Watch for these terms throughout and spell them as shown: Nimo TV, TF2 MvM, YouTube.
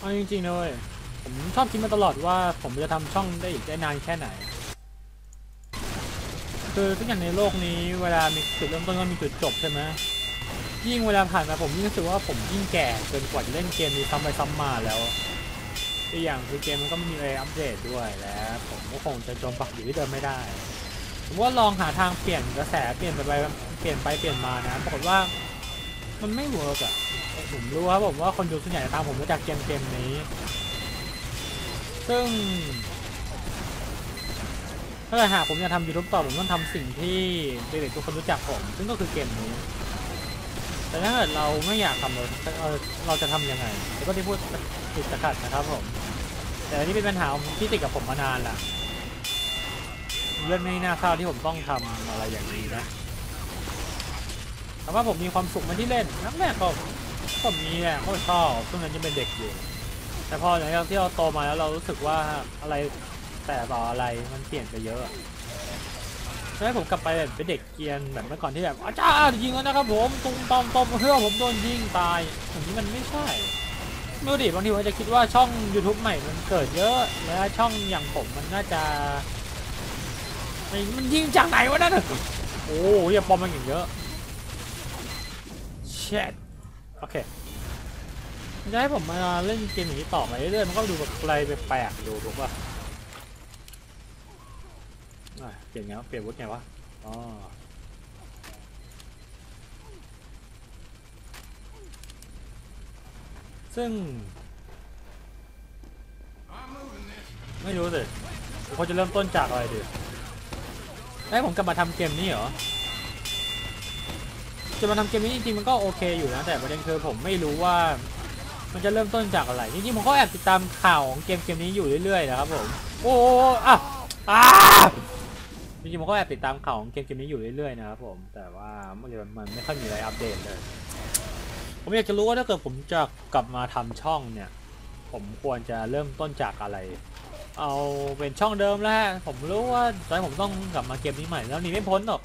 เอาจริงๆเลยผมชอบคิดมาตลอดว่าผมจะทำช่องได้อีกได้นานแค่ไหนคือทุกอย่างในโลกนี้เวลามีจุดเริ่มต้นก็มีจุดจบใช่ไหมยิ่งเวลาผ่านมาผมยิ่งรู้สึกว่าผมยิ่งแก่เกินกว่าจะเล่นเกมนี้ซ้ำไปซ้ำมาแล้วอีกอย่างคือเกมมันก็ไม่มีอะไรอัปเดตด้วยและผมก็คงจะจมปักอยู่ที่เดิมไม่ได้ผมว่าลองหาทางเปลี่ยนกระแสเปลี่ยนไปเปลี่ยนไปเปลี่ยนมานะปรากฏว่ามันไม่เวิร์กอะผมรู้ครับผมว่าคนดูส่วนใหญ่ตามผมมาจากเกมนี้ซึ่งถ้าหากผมจะทำยูทูบต่อผมต้องทำสิ่งที่เด็กๆทุกคนรู้จักผมซึ่งก็คือเกมนี้แต่ถ้าเกิดเราไม่อยากทำเราจะทำยังไงแล้วก็ที่พูดติดขัดนะครับผมแต่นี่เป็นปัญหาที่ติดกับผมมานานละเรื่องไม่น่าเศร้าที่ผมต้องทำอะไรอย่างนี้นะแต่ว่าผมมีความสุขมาที่เล่นนักแรกผมมีแหละก็ชอบช่วงนั้นยังเป็นเด็กอยู่แต่พอหลังจากที่เราโตมาแล้วเรารู้สึกว่าอะไรแต่ต่ออะไรมันเปลี่ยนไปเยอะแล้วให้ผมกลับไปแบบเป็นเด็กเกียนแบบเมื่อก่อนที่แบบอาจารย์ยิงแล้วนะครับผมตุ้มตอมต้มเพื่อผมโดนยิงตายอย่างนี้มันไม่ใช่เมื่อดิบางทีผมจะคิดว่าช่อง YouTube ใหม่มันเกิดเยอะและช่องอย่างผมมันน่าจะมันยิงจากไหนวะนั่นโอ้ยอย่าปอมมันอย่างเยอะเช็ดโอเคจะให้ผมมาเล่นเกมอย่างนี้ต่อไปเรื่อยๆมันก็ดูแบบไกลไปแปลกดูถูกป่ะเปลี่ยนไงวะเปลี่ยนวุฒิไงวะอ๋อซึ่งไม่รู้สิเขาจะเริ่มต้นจากอะไรดิให้ผมกลับมาทำเกมนี้เหรอจะมาทำเกมนี้จริงๆมันก็โอเคอยู่นะแต่ประเด็นคือผมไม่รู้ว่ามันจะเริ่มต้นจากอะไรจริงๆผมก็แอบติดตามข่าวของเกมนี้อยู่เรื่อยๆนะครับผมโอ้อะจริงๆผมก็แอบติดตามข่าวของเกมนี้อยู่เรื่อยๆนะครับผมแต่ว่ามันไม่ค่อยมีอะไรอัปเดตเลยผมอยากจะรู้ว่าถ้าเกิดผมจะกลับมาทำช่องเนี่ยผมควรจะเริ่มต้นจากอะไรเอาเป็นช่องเดิมแล้วผมรู้ว่าตอนนี้ผมต้องกลับมาเกมนี้ใหม่แล้วหนีไม่พ้นหรอก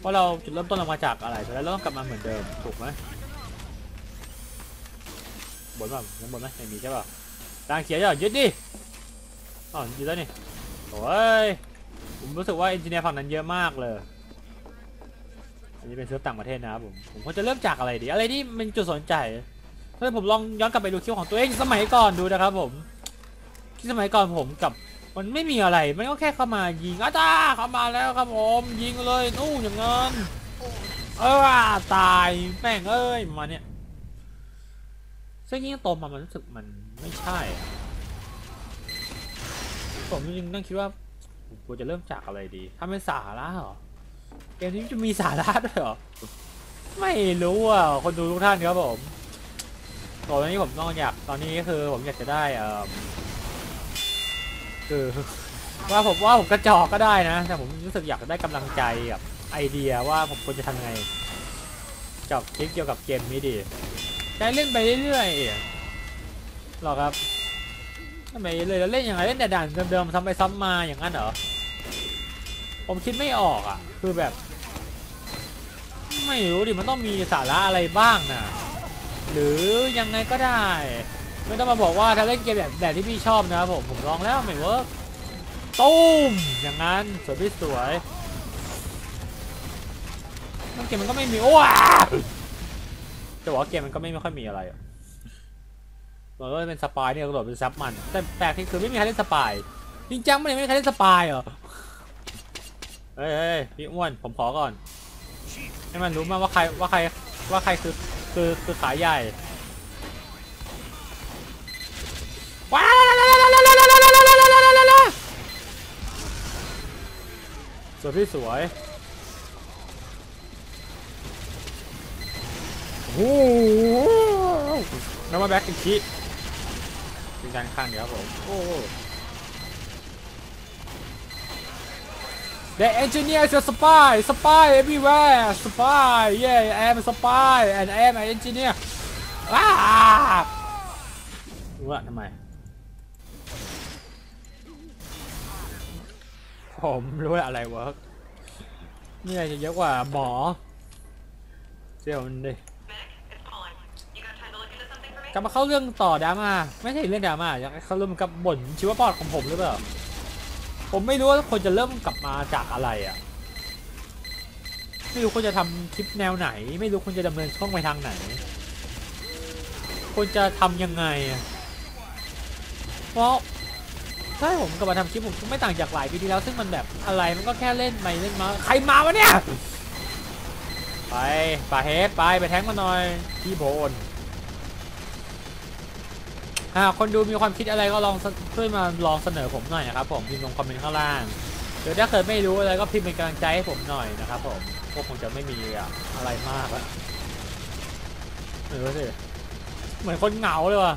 เพราะเราจุดเริ่มต้นเรามาจากอะไรแล้วเราต้องกลับมาเหมือนเดิมถูกไหมบนป่ะนั่นบนไหมไม่มีใช่ป่ะตางเขียวอย่ายึดดิอ๋อยึดแล้วนี่โอ้ยผมรู้สึกว่าเอนจิเนียร์ฝั่งนั้นเยอะมากเลยอันนี้เป็นเซิร์ฟต่างประเทศนะครับผมควรจะเริ่มจากอะไรดีอะไรที่มันจุดสนใจถ้าผมลองย้อนกลับไปดูคลิปของตัวเองสมัยก่อนดูนะครับผมที่สมัยก่อนผมกับมันไม่มีอะไรมันก็แค่เข้ามายิงอ้าจ้าเข้ามาแล้วครับผมยิงเลยนู่นอย่างเงินตายแม่งเอ้ยมาเนี่ยซึ่งยิ่งโตมามันรู้สึกมันไม่ใช่ผมจริงๆนั่งคิดว่าผมจะเริ่มจากอะไรดีถ้าไม่สาระหรอเกมนี้จะมีสาระด้วยหรอไม่รู้อ่ะคนดูทุกท่านครับผมตอนนี้ผมต้องอยากตอนนี้คือผมอยากจะได้คือว่าผมกระจอกก็ได้นะแต่ผมรู้สึกอยากได้กำลังใจแบบไอเดียว่าผมควรจะทำไงจับคลิปเกี่ยวกับเกมนี้ดีได้เล่นไปเรื่อยๆหรอครับทำไมเลยเราเล่นอย่างไรเล่นแต่ด่านเดิมๆซ้ำไปซ้ำมาอย่างนั้นเหรอผมคิดไม่ออกอ่ะคือแบบไม่รู้ดิมันต้องมีสาระอะไรบ้างนะหรือยังไงก็ได้ไม่ต้องมาบอกว่าถ้าเล่นเกมแบบที่พี่ชอบนะครับผมลองแล้วไม่เวิร์กตุ้มอย่างนั้นสวยพี่สวยมันเกมมันก็ไม่มีโอ้แต่ว่าเกมมันก็ไม่ค่อยมีอะไรเราเล่นเป็นสปายเนี่ยกระโดดเป็นซับมันแต่แปลกที่คือไม่มีใครเล่นสปายจริงจังไม่มีใครเล่นสปายเหรอเฮ้ยพี่อ้วนผมขอก่อนให้มันรู้มาว่าใครคือขายใหญ่ว้าวสวยพี่สวยโอ้น้ำมาแบ็คอีกทีเป็นการข้างเดียวครับผมโอ้ The engineer is a spy everywhere spy yeah I am a spy and I am an engineer รู้ละทำไมผมรู้ละอะไรเวิร์กนี่อะไรจะเยอะกว่าหมอเจ้ามันดิ กลับมาเข้าเรื่องต่อดราม่าไม่ใช่เรื่องดราม่าอยากเข้าเรื่องกับบ่นชีวประวัติของผมหรือเปล่าผมไม่รู้ว่าคนจะเริ่มกลับมาจากอะไรอ่ะไม่รู้คนจะทำคลิปแนวไหนไม่รู้คนจะดำเนินช่องไปทางไหนคนจะทำยังไงเพราะถ้าผมกลับมาทำคลิปผมไม่ต่างจากหลายปีที่แล้วซึ่งมันแบบอะไรมันก็แค่เล่นไปเล่นมาใครมาวะเนี่ยไปป่าเฮดไปแทงมาหน่อยพี่โบนคนดูมีความคิดอะไรก็ลองช่วยมาลองเสนอผมหน่อยนะครับผมพิมพ์ลงคอมเมนต์ข้างล่างหรือถ้าเกิดไม่รู้อะไรก็พิมพ์เป็นกำลังใจให้ผมหน่อยนะครับผมพวกผมจะไม่มีอะไรมากแล้วไม่รู้สิเหมือนคนเหงาเลยว่ะ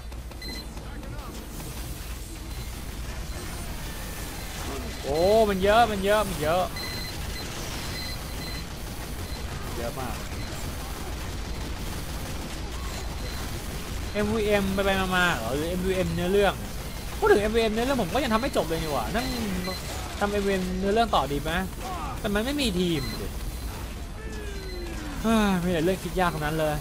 โอ้มันเยอะมาก MVM ไปมาๆหรือ MVM เนื้อเรื่องพูดถึง MVM เนื้อเรื่องผมก็ยังทำไม่จบเลยนี่หว่านั่งทำ MVM เนื้อเรื่องต่อดีไหมแต่มันไม่มีทีมมีแต่เรื่องคิดยากทั้งนั้นเลย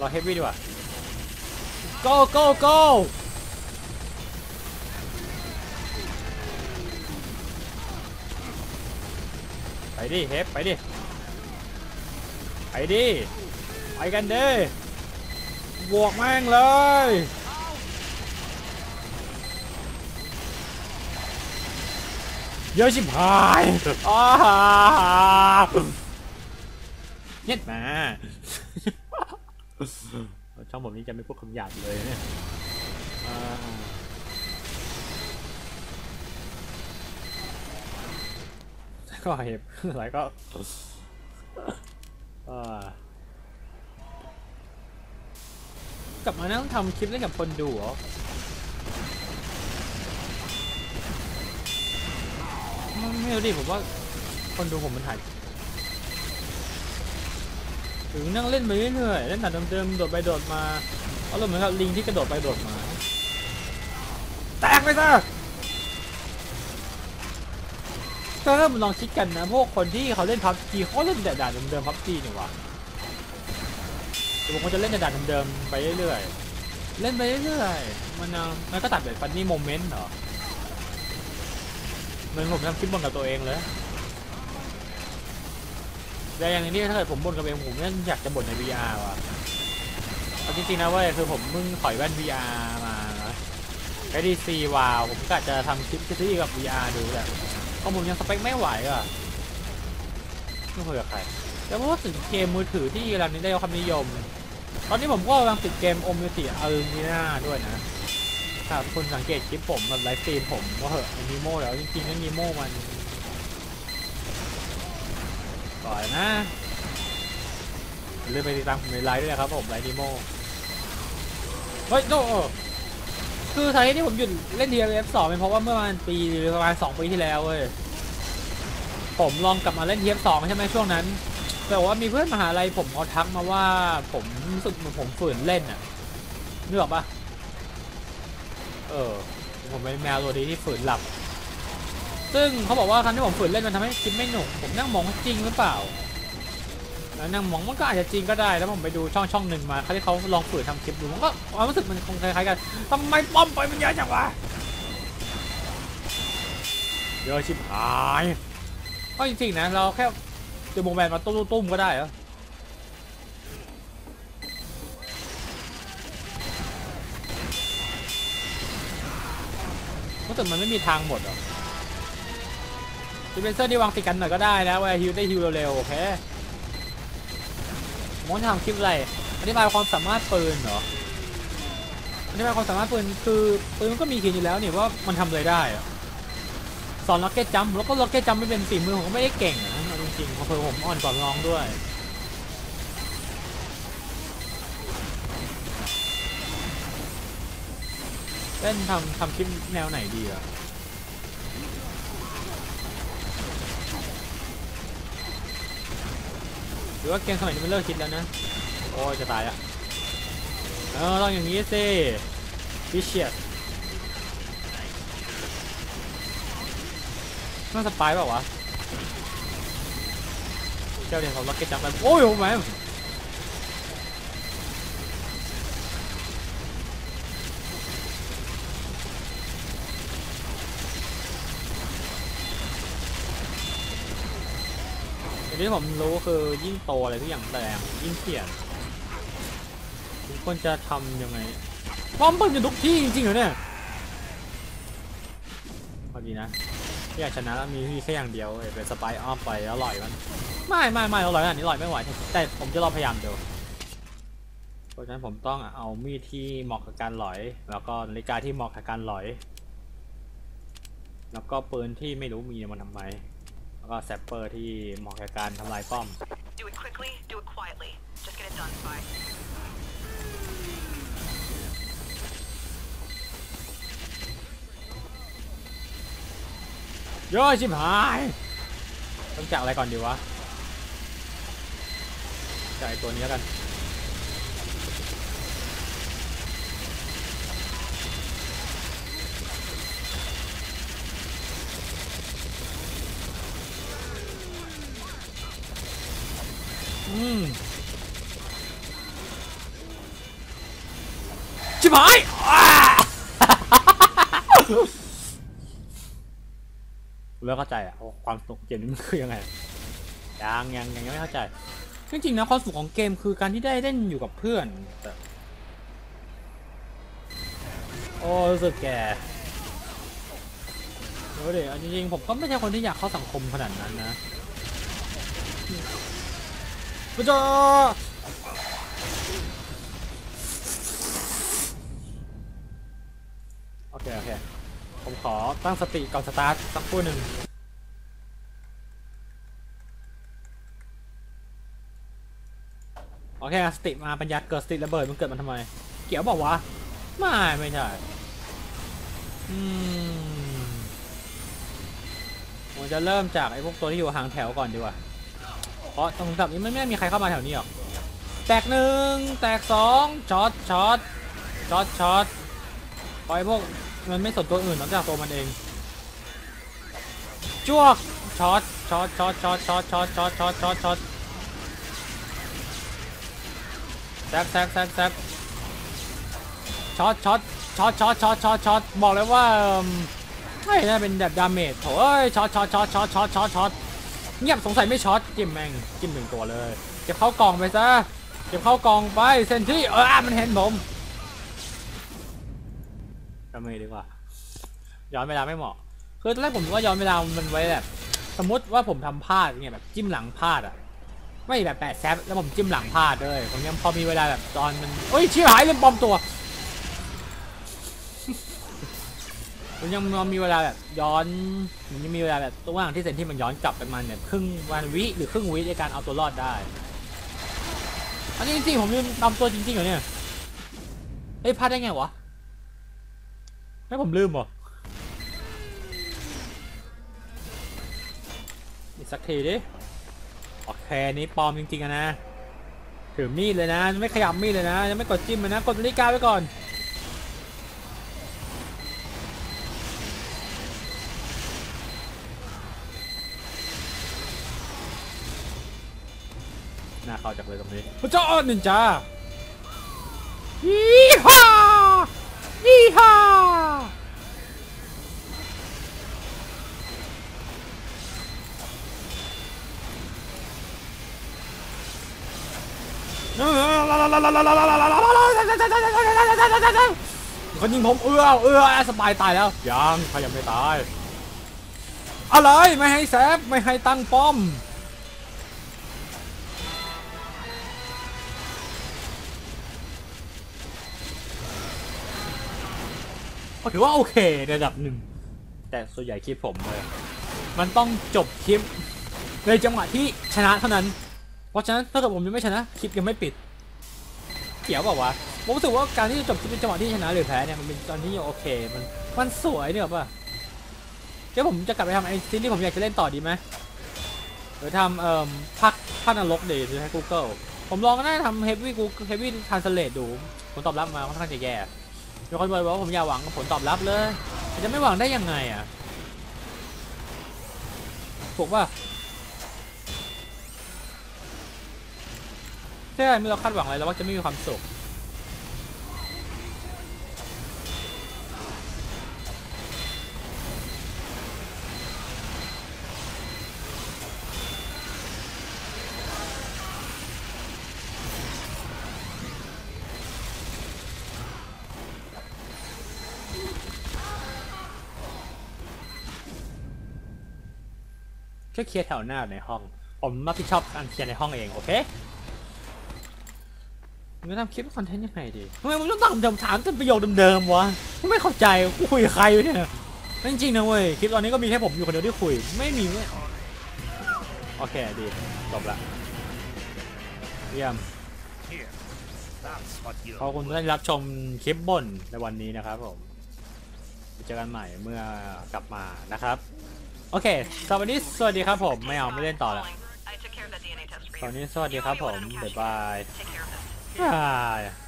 รอเฮฟวี่ดีกว่า go go goไปดิเฮฟไปดิไปกันดิบวกแม่งเลยเยอะชิบหายเน็ตมาช่องผมนี้จะไม่พูดคำหยาบเลยเนี่ยก็เห็บอะไรก็กลับมานั่งทำคลิปเล่นกับคนดูเหรอไม่รู้ดิผมว่าคนดูผมมันหายถึงนั่งเล่นไปเรื่อยๆเล่นหนักเดิมๆโดดไปโดดมาเอาเหมือนกับลิงที่กระโดดไปโดดมาแตกไปซะถ้าเราลองคิดกันนะพวกคนที่เขาเล่นพับจีเขาเล่นแต่ด่านเดิมๆพับจีนี่วะผมก็จะเล่นแต่ด่านเดิมๆไปเรื่อยๆเล่นไปเรื่อยๆมันก็ตัดแบบฟันนี่โมเมนต์เหรอเหมือนผมทำคลิปบ่นกับตัวเองเลยแต่อย่างนี้ถ้าเกิดผมบ่นกับเองผมเนี่ยอยากจะบ่นใน VR ว่ะจริงๆนะเว้ยคือผมเพิ่งถอยแว่น VR มานะไอดีซีวาวผมก็จะทำคลิปที่กับ VR ดูแหละข้อมูลยังสเปคไม่ไหวอ่ะไม่เคยกับใครแต่ว่าถึงเกมมือถือที่เราได้ความนิยมตอนนี้ผมก็กำลังติดเกม Omni Arena ด้วยนะถ้าคุณสังเกตคลิปผมแบบไลฟ์สตรีมผมก็เหอะนิโม่แล้วจริงๆแล้วนิโม่มันก่อนนะเลื่อนไปติดตามผมในไลฟ์ด้วยนะครับผมไลฟ์นิโม่เฮ้ยโตคือสาเหตุที่ผมหยุดเล่น TF2 เป็นเพราะว่าเมื่อประมาณ2ปีที่แล้วเว้ยผมลองกลับมาเล่น TF2 ใช่ไหมช่วงนั้นแต่ว่ามีเพื่อนมหาลัยผมเขาทักมาว่าผมรู้สึกเหมือนผมฝืนเล่นน่ะนึกออกปะผมเป็นแมวตัวดีที่ฝืนหลับซึ่งเขาบอกว่าครั้งที่ผมฝืนเล่นมันทำให้คลิปไม่หนุกผมนั่งมองจริงหรือเปล่าแล้วนั่งมองมันก็อาจจะจริงก็ได้แล้วผมไปดูช่องหนึ่งมาเขาที่เขาลองฝืนทำคลิปดูมันก็ความรู้สึกมันคงคล้ายๆกันทำไมป้อมไปมันเยอะจังวะเยอะชิบหายก็จริงๆนะเราแค่เดี๋ยวโมแมนมาตุ้มก็ได้เหรอรู้สึกมันไม่มีทางหมดหรอจะเป็นเส้นที่วางติดกันหน่อยก็ได้นะว่าฮิวได้ฮิวเร็วๆโอเคผมจะทำคลิปอะไรอธิบายความสามารถปืนเหรออธิบายความสามารถปืนคือปืนมันก็มีเขียนอยู่แล้วเนี่ยว่ามันทำอะไรได้สอนล็อกเก็ตจัมป์แล้วก็ล็อกเก็ตจัมป์ไม่เป็นฝีมือผมก็ไม่ได้เก่งนะจริงๆผมอ่อนกว่าน้องด้วยเล่นทำคลิปแนวไหนดีอะหรือว่าเกมสมัยนี้มันเลิกคิดแล้วนะโอ้ยจะตายอ่ะต้องอย่างนี้สิพิเชียร์น่าสปายเปล่าวะ treo đèn hồng nó cái chậm em. Ôi ôi mẹ em. Cái đấy mình lố cứ ying to này cái dạng đèn ying khiển. Chúng con sẽ làm như thế nào? Bom bắn ở tất cả các nơi này. อยากชนะแล้วมีแค่อย่างเดียวเป็นสไปร์อ้อมไปอร่อยมันไม่อันนี้อร่อยไม่ไหวแต่ผมจะลองพยายามดูเพราะฉะนั้นผมต้องเอามีดที่เหมาะกับการหลอยแล้วก็นาฬิกาที่เหมาะกับการหลอยแล้วก็ปืนที่ไม่รู้มีมันทำไมแล้วก็แซปเปอร์ที่เหมาะกับการทำลายป้อม Do it quickly, do it quietly. Just get it done, spy. โยชิบหายต้องจับอะไรก่อนดีวะจับไอ้ตัวนี้แล้วกันชิบหายแล้วเข้าใจอะความสุขเกมนี้มันคือยังไงยังไม่เข้าใจจริงๆนะความสุขของเกมคือการที่ได้เล่นอยู่กับเพื่อนแต่โอ้รู้สึกแก่เดี๋ยวดิจริงๆผมก็ไม่ใช่คนที่อยากเข้าสังคมขนาดนั้นนะกูจะโอเคผมขอตั้งสติก่อนสตาร์ทสักครู่หนึ่งโอเคสติมาปัญญาเกิดสติระเบิดมันเกิดมันทำไมเกี่ยวบอกว่าไม่ใช่ผมจะเริ่มจากไอ้พวกตัวที่อยู่ห่างแถวก่อนดีกว่าเพราะตรงสับนี้ไม่มีใครเข้ามาแถวนี้หรอกแตกหนึ่งแตกสองช็อตปล่อยพวกมันไม่สนตัวอื่นนอกจากตัวมันเองจ้วกช็อตแซกช็อตบอกเลยว่าไม่น่าเป็นแบบดาเมจโถ่ช็อตเงียบสงสัยไม่ช็อตจิ้มแม่งจิ้มหนึ่งตัวเลยเก็บเข้ากล่องไปซะเก็บเข้ากล่องไปเซนที่มันเห็นผมทำไมดีกว่าย้อนเวลาไม่เหมาะคือตอนแรกผมว่าย้อนเวลามันไว้แบบสมมติว่าผมทำพลาดเนี่ยแบบจิ้มหลังพลาดอ่ะไม่แบบแปะแซฟแล้วผมจิ้มหลังพลาดเลยผมยังพอมีเวลาแบบตอนมันโอ้ยชี้หายเรื่องปลอมตัว ผมยังมีเวลาแบบย้อนยังมีเวลาแบบตัวอย่างที่เซนที่มันย้อนกลับไปมันเนี่ยครึ่งวันวิหรือครึ่งวิในการเอาตัวรอดได้อันนี้จริงๆผมลืมทำตัวจริงๆเหรอเนี่ยเฮ้ยพลาดได้ไงวะให้ผมลืมเหรออีกสักทีดิโอเคนี้ปลอมจริงๆนะถือมีดเลยนะไม่ขยับมีดเลยนะยังไม่กดจิ้มเลยนะกดนาฬิกาไว้ก่อนน่าเข้าจากเลยตรงนี้พระเจ้านินจายี่ห้ายี่ห้าคนยิงผมเอื้อสบายตายแล้วยังใครยังไม่ตายอะไรไม่ให้แซฟไม่ให้ตั้งป้อมก็ถือว่าโอเคระดับหนึ่งแต่ส่วนใหญ่คลิปผมเลยมันต้องจบคลิปในจังหวะที่ชนะเท่านั้นเพราะฉะนั้นถ้าเกิดผมยังไม่ชนะคลิปยังไม่ปิดเกี่ยวป่าววะผมรู้สึกว่าการที่จะจบคลิปในจังหวะที่ชนะหรือแพ้เนี่ยมันเป็นตอนที่โอเคมันสวยเนี่ยป่ะเดี๋ยวผมจะกลับไปทำไอ้ซีรีส์ที่ผมอยากจะเล่นต่อดีไหมหรือทำพักนรกเดี๋ยวให้ Google ผมลองก็ได้ทำ Heavy Translate ดูผลตอบรับมาค่อนข้างจะแย่มีคนบอกว่าผมอย่าหวังผลตอบรับเลยจะไม่หวังได้ยังไงอ่ะถูกป่ะ ใช่เมื่อเราคาดหวังอะไรแล้วว่าจะไม่มีความสุขเคลียร์แถวหน้าในห้องผมรับผิดชอบการเคลียร์ในห้องเองโอเคมึงจะทำคลิปคอนเทนต์ยังไงดีทำไมมึงต้องตั้งคำถามเป็นประโยคเดิมๆวะกูไม่เข้าใจกูคุยกับใครอยู่เนี่ยจริงๆนะเว้ยคลิปตอนนี้ก็มีแค่ผมอยู่คนเดียวที่คุยไม่มีเนี่ยโอเคดีจบละเยี่ยมขอบคุณที่รับชมคลิปบ่นในวันนี้นะครับผมเจอกันใหม่เมื่อกลับมานะครับโอเคสวัสดีครับผมไม่เอาไม่เล่นต่อแล้วตอนนี้สวัสดีครับผมบ๊ายบาย